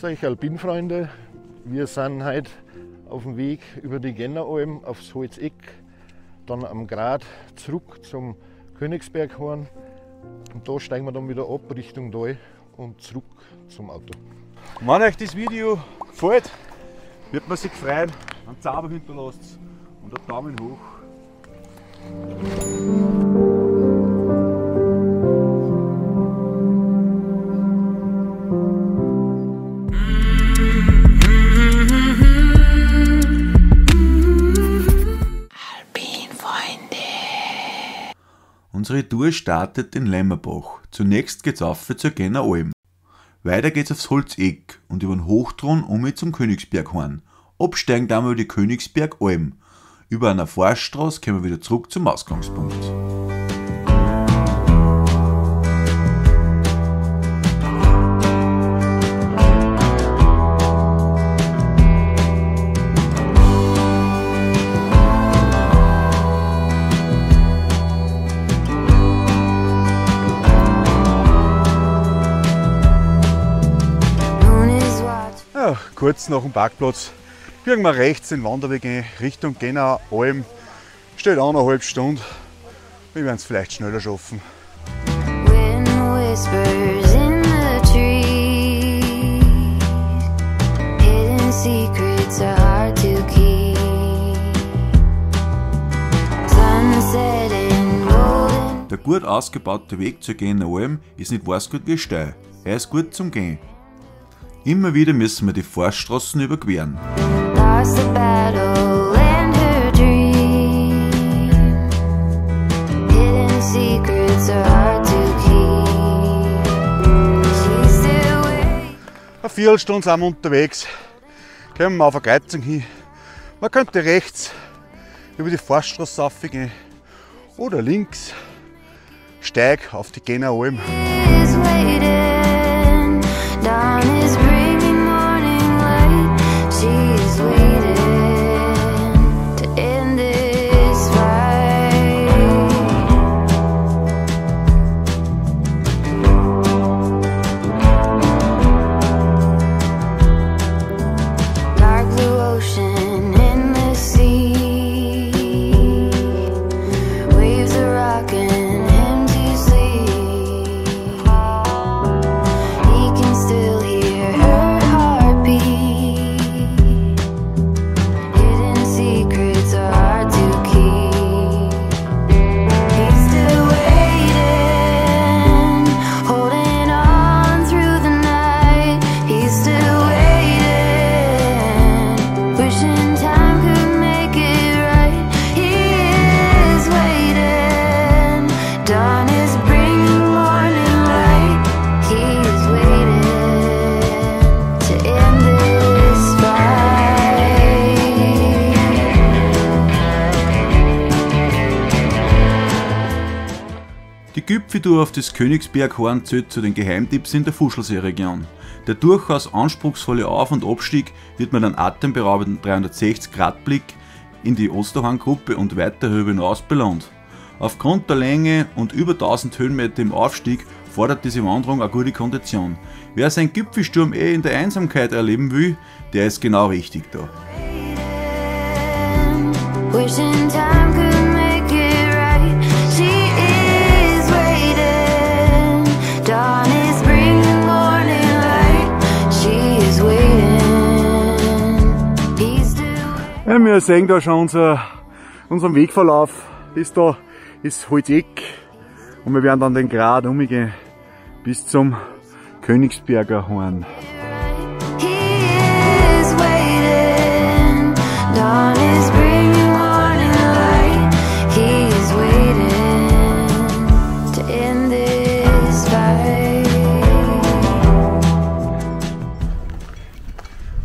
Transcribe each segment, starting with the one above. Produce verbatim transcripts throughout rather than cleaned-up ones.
Grüßt euch Alpinfreunde, wir sind heute auf dem Weg über die Scanneralm aufs Holzeck, dann am Grat zurück zum Königsberghorn und da steigen wir dann wieder ab Richtung Tal und zurück zum Auto. Wenn euch das Video gefällt, wird man sich freuen, einen Zauber hinterlasst und einen Daumen hoch. Unsere Tour startet in Lämmerbach. Zunächst geht's auf zur Scanneralm. Weiter geht's aufs Holzeck und über den Hochthron um zum Königsberghorn. Absteigen dann über die Königsbergalm. Über einer Forststraße kommen wir wieder zurück zum Ausgangspunkt. Kurz nach dem Parkplatz biegen wir rechts den Wanderweg in Richtung Scanneralm. Steht eineinhalb Stunden. Wir werden es vielleicht schneller schaffen. Der gut ausgebaute Weg zur Scanneralm ist nicht weiß gut wie steil. Er ist gut zum Gehen. Immer wieder müssen wir die Forststraßen überqueren. Eine Viertelstunde sind wir unterwegs. Kommen wir auf eine Kreuzung hin. Man könnte rechts über die Forststraße raufgehen oder links steig auf die Scanneralm. Die Gipfeltour auf das Königsberghorn zählt zu den Geheimtipps in der Fuschlsee-Region. Der durchaus anspruchsvolle Auf- und Abstieg wird mit einem atemberaubenden dreihundertsechzig Grad Blick in die Osterhorn-Gruppe und weiter darüber hinaus belohnt. Aufgrund der Länge und über tausend Höhenmeter im Aufstieg fordert diese Wanderung eine gute Kondition. Wer seinen Gipfelsturm eh in der Einsamkeit erleben will, der ist genau richtig da. Ja, wir sehen da schon unser, unseren Wegverlauf. Das da ist Holzeck und wir werden dann den Grat umgehen bis zum Königsbergalm.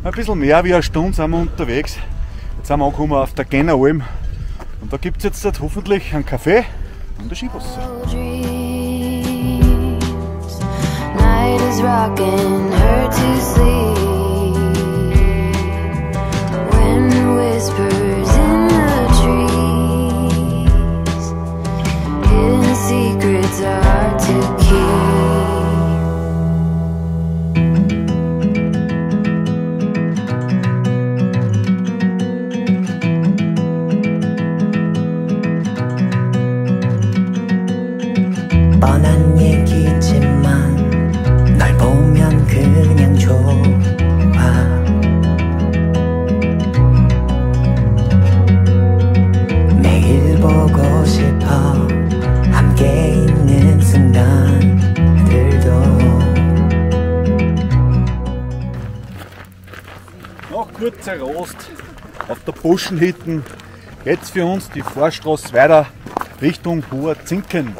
Ein bisschen mehr wie eine Stunde sind wir unterwegs. Jetzt sind wir angekommen auf der Scanneralm und da gibt es jetzt halt hoffentlich einen Kaffee und ein Skibus. Rost auf der Buschenhütte geht es für uns die Fahrstraße weiter Richtung Hoher Zinken.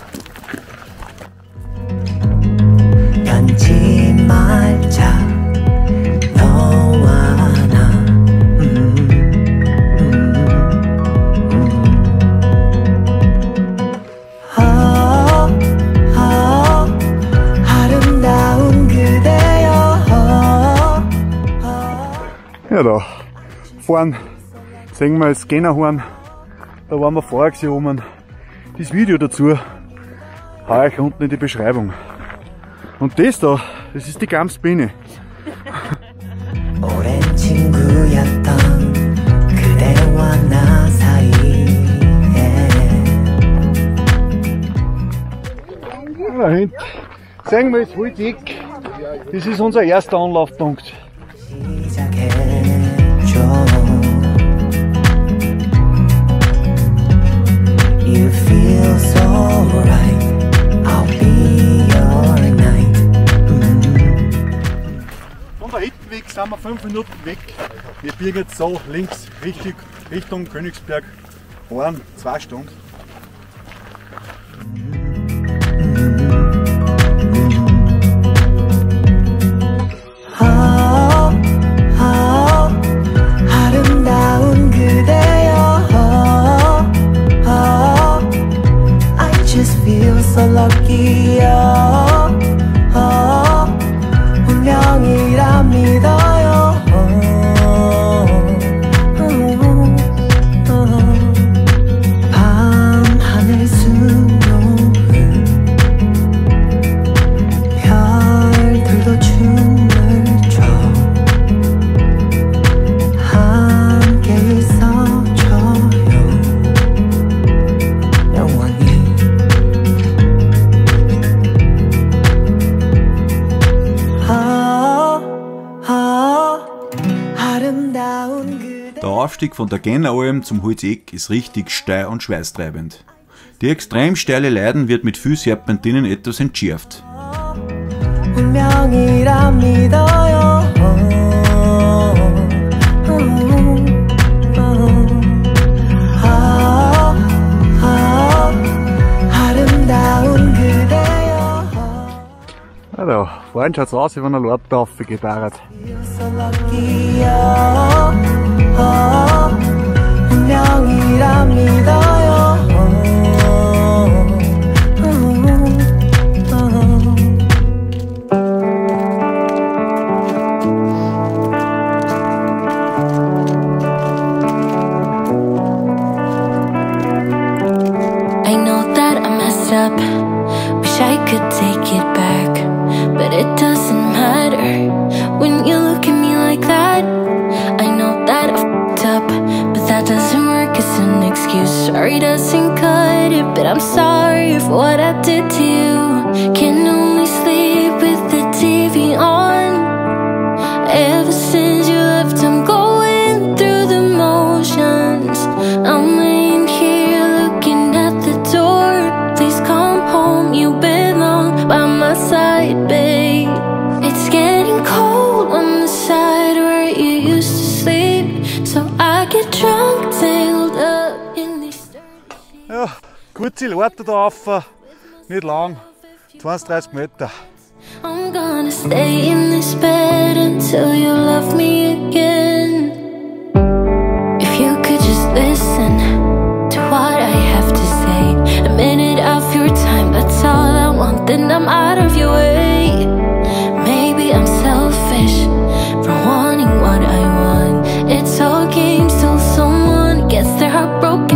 Ja, da vorne sehen wir das Scannerhorn, da waren wir vorher gesehen oben. Das Video dazu haue ich unten in die Beschreibung. Und das da, das ist die Gamsbiene. Da hinten sehen wir das Holzeck, das ist unser erster Anlaufpunkt. Von der Hüttenweg sind wir fünf Minuten weg. Wir biegen jetzt so links richtig Richtung Königsberghorn, zwei Stunden. Der Aufstieg von der Gänneralm zum Holzeck ist richtig steil und schweißtreibend. Die extrem steile Leiden wird mit viel Serpentinen etwas entschärft. Also, vorhin schaut es aus, wie wenn ein Lord drauf getarrt. I know that I messed up, wish I could take it back, but it doesn't matter when you look at me like that. I know that I fucked up, but that doesn't work as an excuse. Sorry doesn't cut it, but I'm sorry for what I did to you. Can only sleep with the T V on. Ever since you left, I'm going through the motions. I'm laying here looking at the door. Please come home, you belong by my side, babe. Ja, kurze Leute da rauf, nicht lang, zweiunddreißig Meter. I'm gonna stay in this bed until you love me again. If you could just listen to what I have to say, a minute of your time, that's all I want, then I'm out of your way. Maybe I'm selfish for wanting what I want. It's all games till someone gets their heart broken.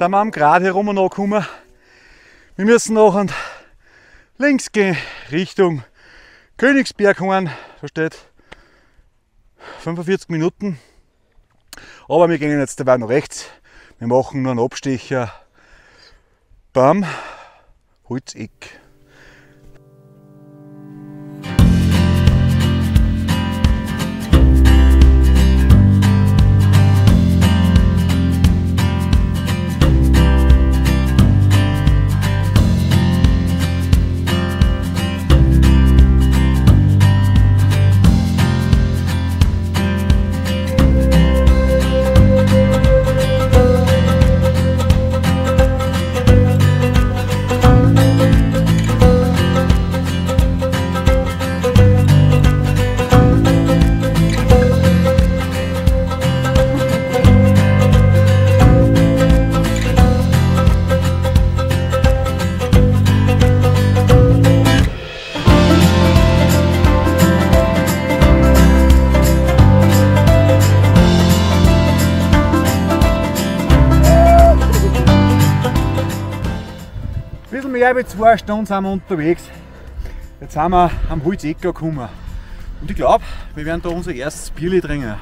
sind wir am Grat herum und angekommen. Wir müssen nachher links gehen Richtung Königsberghorn. Da steht fünfundvierzig Minuten. Aber wir gehen jetzt dabei noch rechts. Wir machen nur einen Abstecher beim Holzeck. Ein bisschen mehr als zwei Stunden sind wir unterwegs. Jetzt sind wir am Holzeck gekommen. Und ich glaube, wir werden da unser erstes Bierli trinken.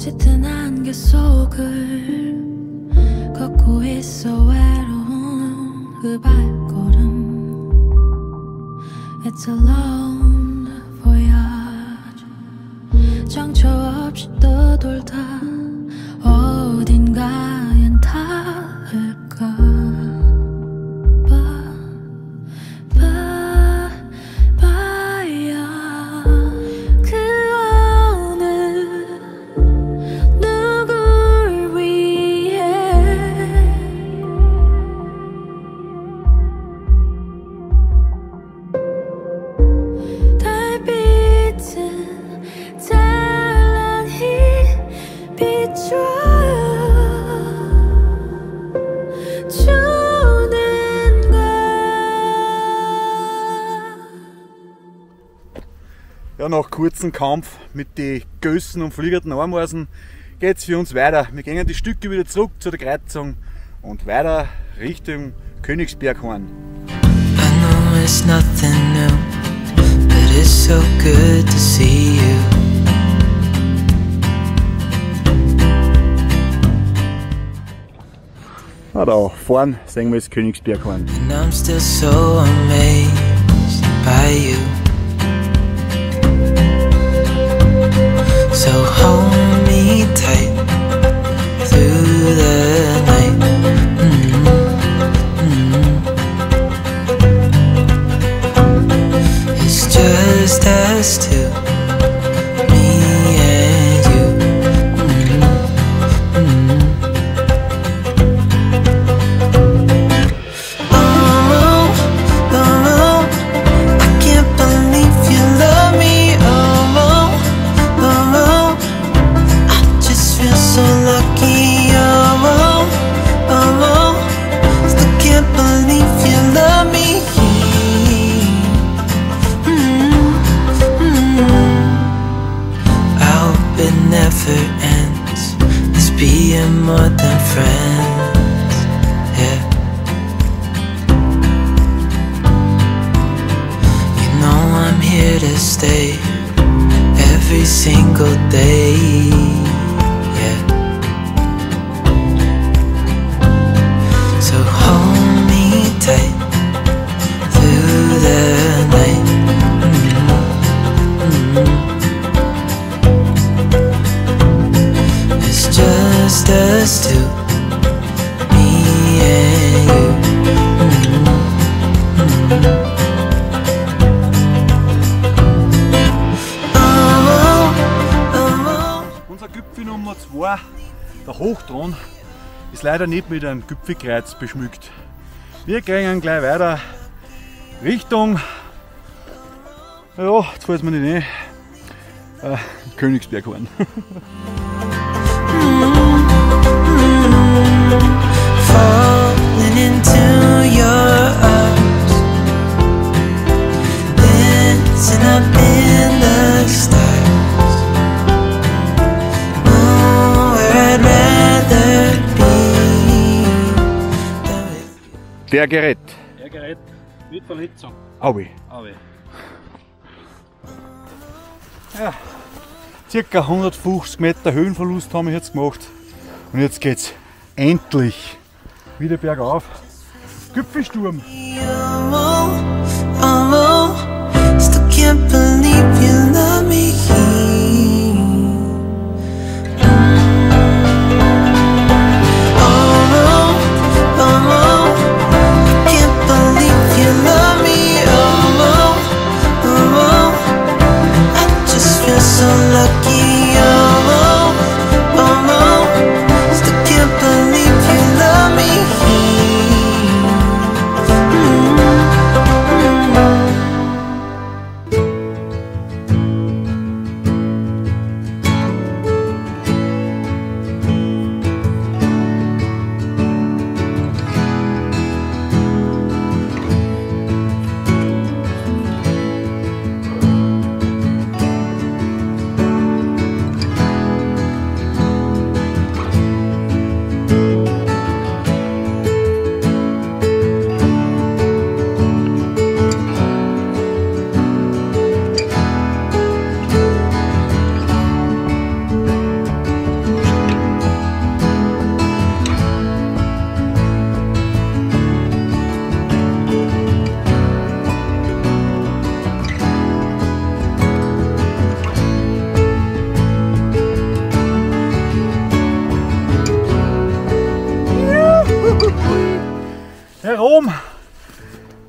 짙은 안개 속을 걷고 있어 외로운 그 발걸음 It's a long voyage 정처 없이 떠돌다 어딘가엔 닿을까 봐 Nach kurzem Kampf mit den Gössen und fliegerten Ameisen geht es für uns weiter. Wir gehen die Stücke wieder zurück zu der Kreuzung und weiter Richtung Königsberghorn. Na da, vorne sehen wir das Königsberghorn. So hold me tight through the night. Mm-hmm. Mm-hmm. It's just us two, me and you. Mm-hmm. Mm-hmm. Oh, oh, oh, I can't believe you love me. Oh. Every single day, yeah. So hold me tight through the night. Mm-hmm. Mm-hmm. It's just us two. Nummer zwei, der Hochthron, ist leider nicht mit einem Gipfelkreuz beschmückt. Wir gehen gleich weiter Richtung, ja, jetzt fällt es mir nicht ein, äh, Königsberghorn. Der Gerät. Der Gerät mit Verletzung. Auwe. Auwe. Ja, circa hundertfünfzig Meter Höhenverlust haben wir jetzt gemacht. Und jetzt geht's endlich wieder bergauf. Gipfelsturm.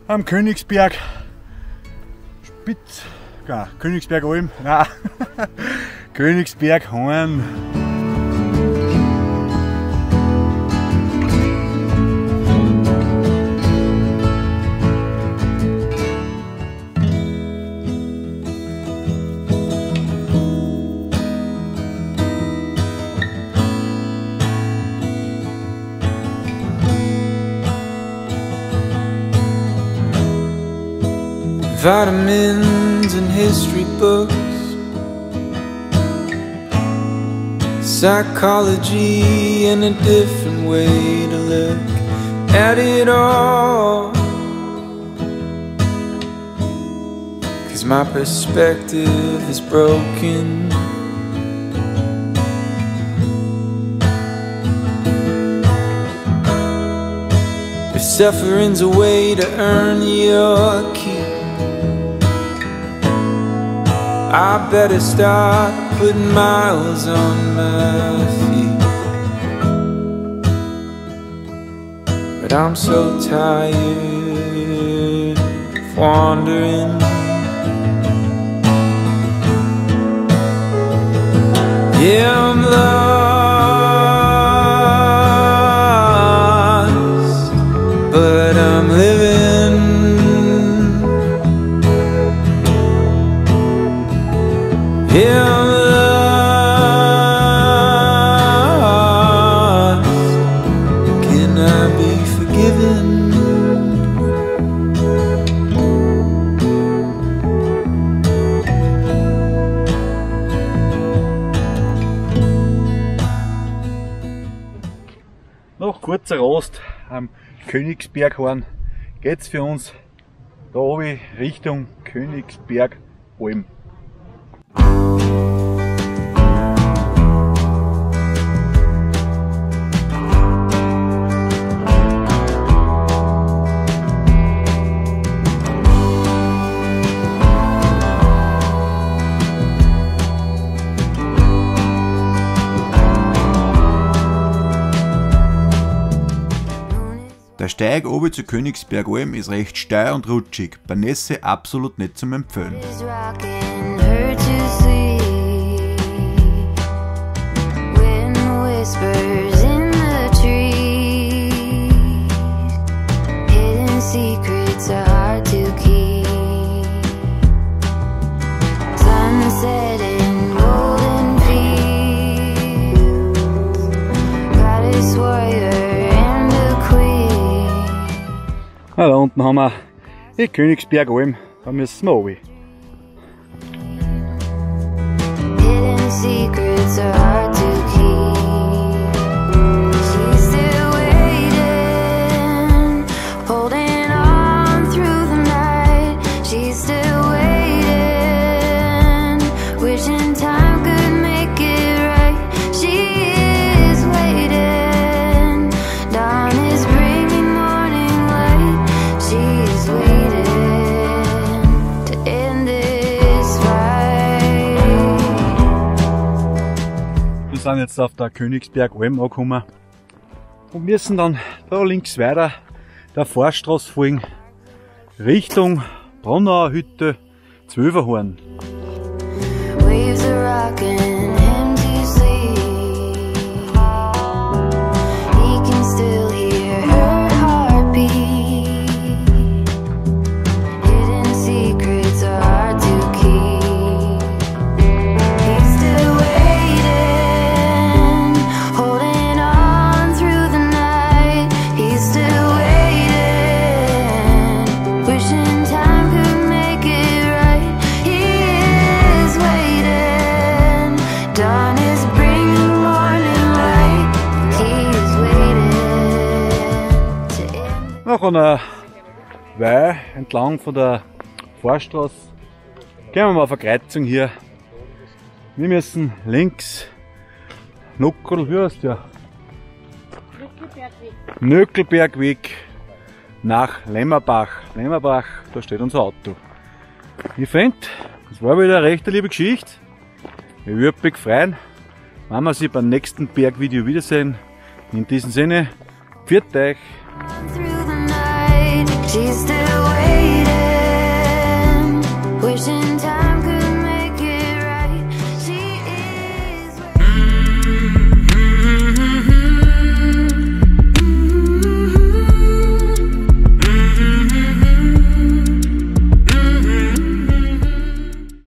Am Königsberg Spitz, ja, Königsbergalm, nein, Königsberghorn. Vitamins and history books, psychology and a different way to look at it all, 'cause my perspective is broken. If suffering's a way to earn your keep, I better start putting miles on my feet. But I'm so tired of wandering. Yeah, I'm lost, but I'm living. Yeah, I'm lost. Can I be forgiven? Nach kurzer Rast am Königsberghorn geht's für uns da oben Richtung Königsbergalm. Der Steig oben zu Königsbergalm ist recht steil und rutschig, bei Nässe absolut nicht zum Empfehlen. Na, da unten haben wir die Königsbergalm, da müssen wir runter. Wir sind jetzt auf der Königsbergalm angekommen und müssen dann da links weiter der Fahrstraße folgen Richtung Bronauer Hütte, Zwölferhorn. Von der Weih entlang von der Fahrstraße gehen wir mal auf eine Kreuzung hier. Wir müssen links Nöckel, wie heißt der? Nöckelbergweg. Nöckelbergweg nach Lämmerbach. Lämmerbach, da steht unser Auto. Ich finde, das war wieder eine recht liebe Geschichte. Ich würde mich freuen, wenn wir sie beim nächsten Bergvideo wiedersehen. In diesem Sinne, pfiat euch! She's still waiting.